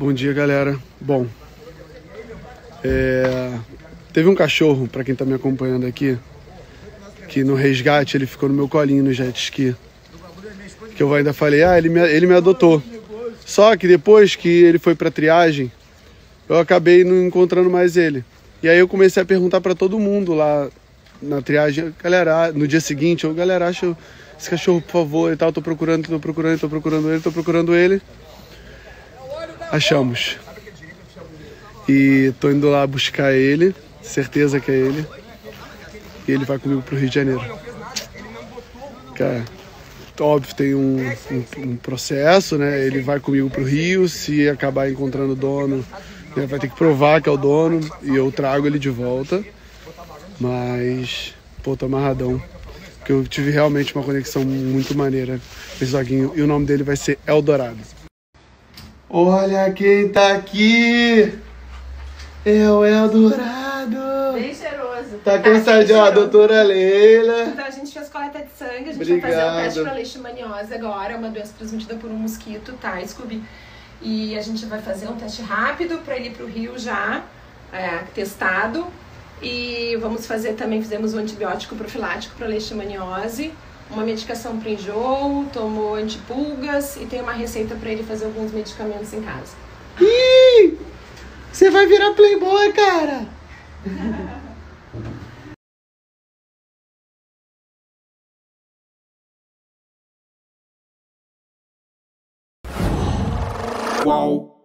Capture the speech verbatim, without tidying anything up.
Bom dia, galera. Bom, é... teve um cachorro, pra quem tá me acompanhando aqui, que no resgate ele ficou no meu colinho no jet ski. Que eu ainda falei, ah, ele me, ele me adotou. Só que depois que ele foi pra triagem, eu acabei não encontrando mais ele. E aí eu comecei a perguntar pra todo mundo lá na triagem, galera, no dia seguinte, eu, galera, acha esse cachorro, por favor, e tal, tô procurando, tô procurando, tô procurando ele, tô procurando ele. Achamos. E tô indo lá buscar ele, certeza que é ele. E ele vai comigo pro Rio de Janeiro. Cara, óbvio, tem um, um, um processo, né? Ele vai comigo pro Rio, se acabar encontrando o dono, né? Vai ter que provar que é o dono e eu trago ele de volta. Mas, pô, tô amarradão. Porque eu tive realmente uma conexão muito maneira com esse doguinho. E o nome dele vai ser Eldorado. Olha quem tá aqui! É o Eldorado! Bem cheiroso! Tá cansado, ó, a doutora Leila! Então a gente fez coleta de sangue, a gente Obrigado. vai fazer um teste pra leishmaniose agora, uma doença transmitida por um mosquito, tá, Scooby? E a gente vai fazer um teste rápido pra ele ir pro Rio já, é, testado. E vamos fazer também, fizemos um antibiótico profilático pra leishmaniose, uma medicação para enjoo, tomou antipulgas e tem uma receita para ele fazer alguns medicamentos em casa. Ih! Você vai virar playboy, cara! Uau!